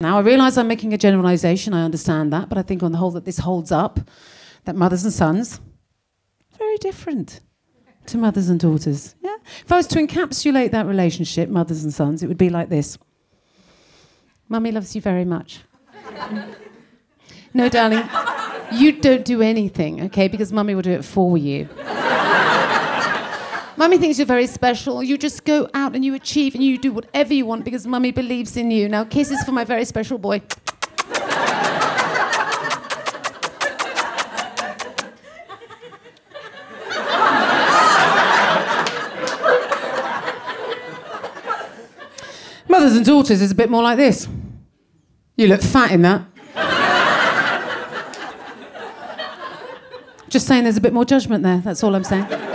Now, I realise I'm making a generalisation, I understand that, but I think on the whole that this holds up, that mothers and sons are very different to mothers and daughters. Yeah? If I was to encapsulate that relationship, mothers and sons, it would be like this. Mummy loves you very much. No, darling, you don't do anything, okay, because Mummy will do it for you. Mummy thinks you're very special. You just go out and you achieve and you do whatever you want because Mummy believes in you. Now, kisses for my very special boy. Mothers and daughters is a bit more like this. You look fat in that. Just saying there's a bit more judgment there, that's all I'm saying.